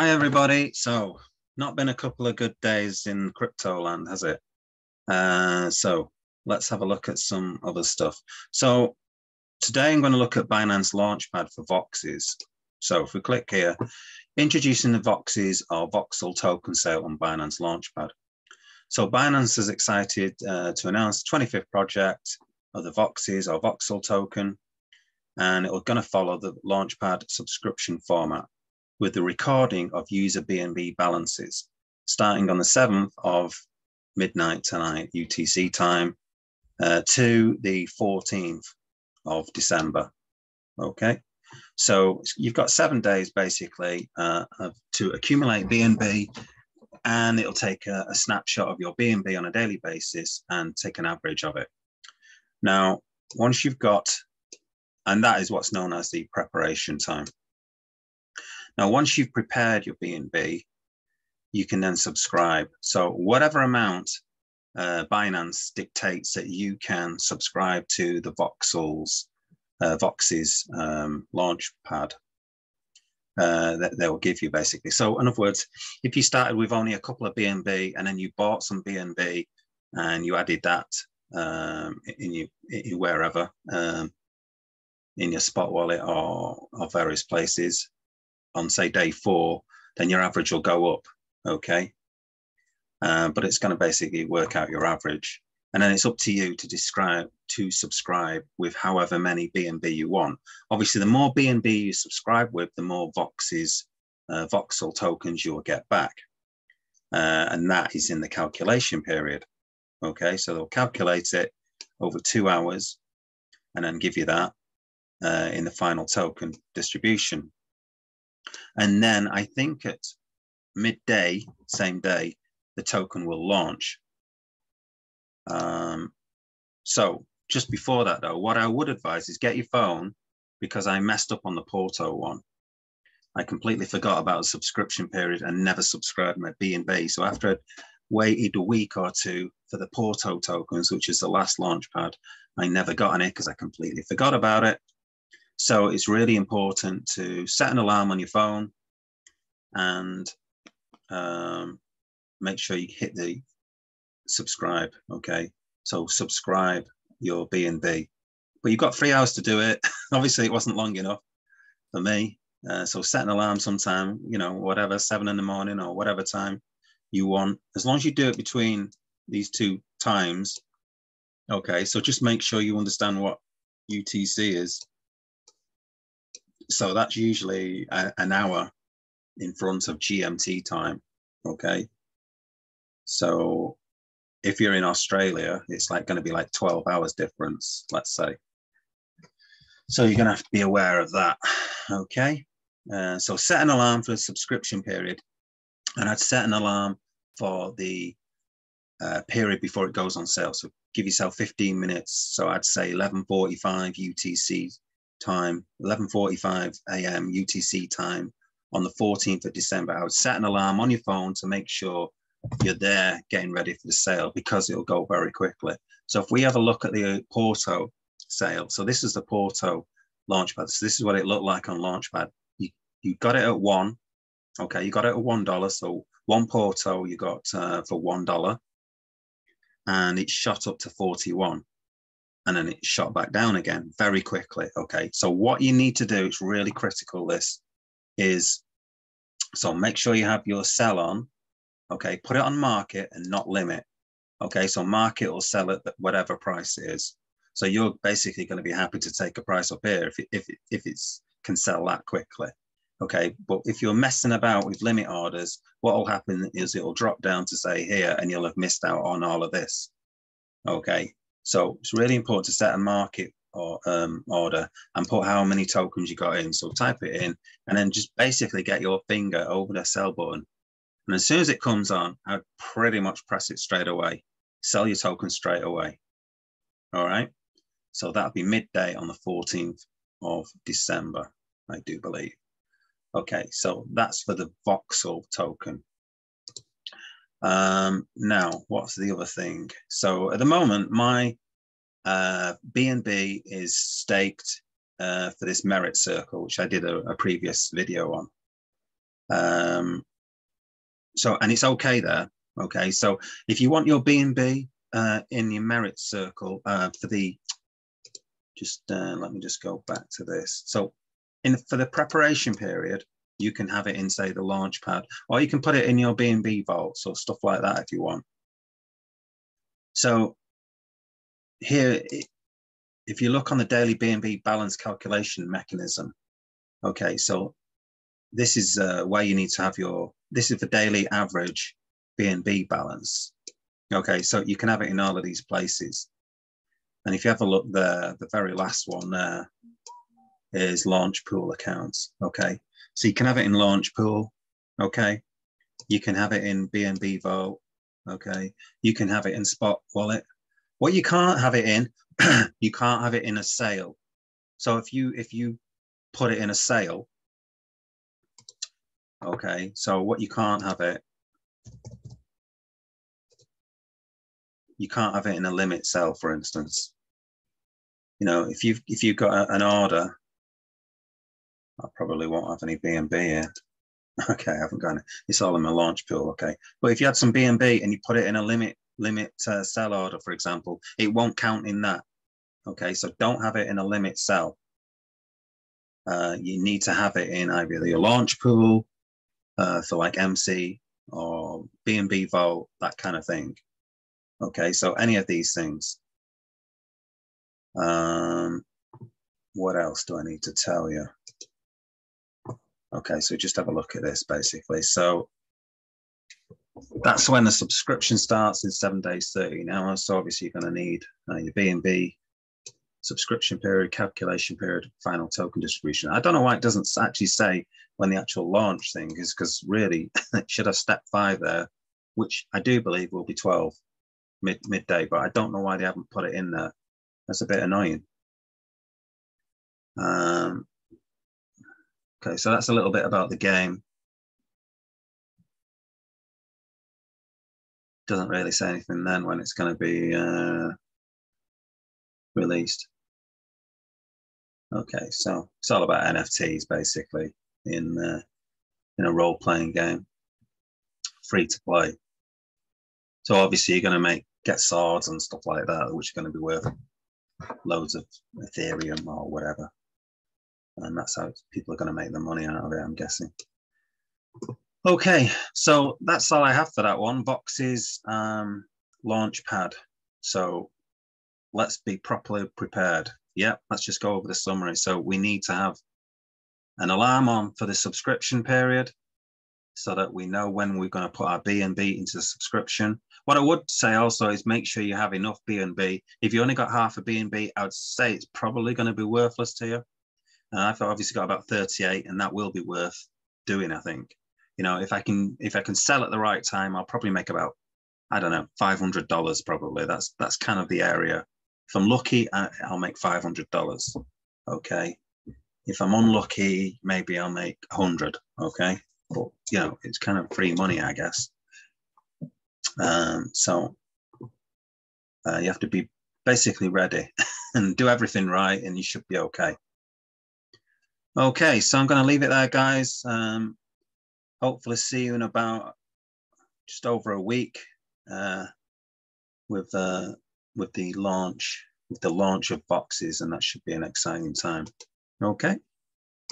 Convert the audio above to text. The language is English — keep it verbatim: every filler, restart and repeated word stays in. Hi, everybody. So, not been a couple of good days in crypto land, has it? Uh, so, let's have a look at some other stuff. So, today I'm going to look at Binance Launchpad for Voxies. So, if we click here, introducing the Voxies or Voxel token sale on Binance Launchpad. So, Binance is excited uh, to announce the twenty-fifth project of the Voxies or Voxel token, and it will going to follow the Launchpad subscription format, with the recording of user B N B balances, starting on the seventh of midnight tonight, U T C time, uh, to the fourteenth of December, okay? So you've got seven days basically uh, of, to accumulate B N B, and it'll take a, a snapshot of your B N B on a daily basis and take an average of it. Now, once you've got, and that is what's known as the preparation time. Now, once you've prepared your B N B, you can then subscribe. So whatever amount uh, Binance dictates that you can subscribe to the Voxels, uh, Voxies um, Launchpad, uh, that they will give you basically. So in other words, if you started with only a couple of B N B and then you bought some B N B and you added that um, in, your, in your wherever, um, in your spot wallet or, or various places, on say day four, then your average will go up, okay? Uh, but it's going to basically work out your average, and then it's up to you to describe to subscribe with however many B N B you want. Obviously, the more B N B you subscribe with, the more Voxies, uh, Voxel tokens you will get back, uh, and that is in the calculation period, okay? So they'll calculate it over two hours, and then give you that uh, in the final token distribution. And then I think at midday, same day, the token will launch. Um, so just before that, though, what I would advise is get your phone, because I messed up on the Porto one. I completely forgot about the subscription period and never subscribed my B N B. So after I'd waited a week or two for the Porto tokens, which is the last launch pad, I never got on it because I completely forgot about it. So it's really important to set an alarm on your phone and um, make sure you hit the subscribe, okay? So subscribe your B N B. But you've got three hours to do it. Obviously, it wasn't long enough for me. Uh, so set an alarm sometime, you know, whatever, seven in the morning or whatever time you want. As long as you do it between these two times, okay? So just make sure you understand what U T C is. So that's usually a, an hour in front of G M T time, okay? So if you're in Australia, it's like gonna be like twelve hours difference, let's say. So you're gonna have to be aware of that, okay? Uh, so set an alarm for the subscription period, and I'd set an alarm for the uh, period before it goes on sale. So give yourself fifteen minutes. So I'd say eleven forty-five U T C time, eleven forty-five A M U T C time on the fourteenth of December. I would set an alarm on your phone to make sure you're there getting ready for the sale, because it'll go very quickly. So if we have a look at the Porto sale, so this is the Porto Launchpad. So this is what it looked like on Launchpad. You, you got it at one, okay, you got it at one dollar. So one Porto you got uh, for one dollar, and it shot up to forty-one. And then it shot back down again very quickly, okay? So what you need to do, it's really critical this, is, so make sure you have your sell on, okay? Put it on market and not limit, okay? So market will sell at whatever price it is. So you're basically gonna be happy to take a price up here if it, if it, if it's, can sell that quickly, okay? But if you're messing about with limit orders, what will happen is it'll drop down to say here, and you'll have missed out on all of this, okay? So it's really important to set a market or um, order and put how many tokens you got in. So type it in and then just basically get your finger over the sell button. And as soon as it comes on, I'd pretty much press it straight away. Sell your token straight away. All right. So that'll be midday on the fourteenth of December, I do believe. Okay. So that's for the Voxel token. Um, now, what's the other thing? So at the moment, my uh, B N B is staked uh, for this Merit Circle, which I did a, a previous video on. Um, so, and it's okay there. Okay, so if you want your B N B uh, in your merit circle uh, for the, just uh, let me just go back to this. So in for the preparation period, you can have it in, say, the Launchpad, or you can put it in your B N B vaults or stuff like that if you want. So here, if you look on the daily B N B balance calculation mechanism, okay, so this is uh, where you need to have your, this is the daily average B N B balance. Okay, so you can have it in all of these places. And if you have a look there, the very last one there is Launch Pool accounts, okay? So you can have it in Launch Pool, okay? You can have it in B N B Vault, okay? You can have it in Spot Wallet. What you can't have it in, you can't have it in a sale. So if you, if you put it in a sale, okay, so what you can't have it, you can't have it in a limit sale, for instance. You know, if you've, if you've got a, an order, I probably won't have any B N B here. Okay, I haven't got any. It's all in my Launch Pool, okay. But if you had some B N B and you put it in a limit limit uh, sell order, for example, it won't count in that. Okay, so don't have it in a limit sell. Uh, you need to have it in either your Launch Pool uh, for like M C or B N B Vault, that kind of thing. Okay, so any of these things. Um, what else do I need to tell you? Okay, so just have a look at this basically. So that's when the subscription starts in seven days, thirteen hours. So obviously you're going to need uh, your B N B subscription period, calculation period, final token distribution. I don't know why it doesn't actually say when the actual launch thing is, because really it should have step five there, which I do believe will be twelve mid midday, but I don't know why they haven't put it in there. That's a bit annoying. Um, Okay, so that's a little bit about the game. Doesn't really say anything then when it's going to be uh, released. Okay, so it's all about N F Ts basically in uh, in a role-playing game, free to play. So obviously you're going to make get swords and stuff like that, which are going to be worth loads of Ethereum or whatever. And that's how people are going to make the money out of it, I'm guessing. Okay, so that's all I have for that one. Voxies, um, Launchpad. So let's be properly prepared. Yeah, let's just go over the summary. So we need to have an alarm on for the subscription period so that we know when we're going to put our B N B into the subscription. What I would say also is make sure you have enough B N B. If you only got half a B N B, I would say it's probably going to be worthless to you. And I've obviously got about thirty-eight, and that will be worth doing, I think. You know, if I can if I can sell at the right time, I'll probably make about, I don't know, five hundred dollars probably. That's that's kind of the area. If I'm lucky, I'll make five hundred dollars, okay? If I'm unlucky, maybe I'll make one hundred, okay? But, you know, it's kind of free money, I guess. Um, so uh, you have to be basically ready and do everything right, and you should be okay. Okay, so I'm going to leave it there, guys. Um, hopefully see you in about just over a week uh, with uh, with the launch with the launch of Voxies, and that should be an exciting time. Okay.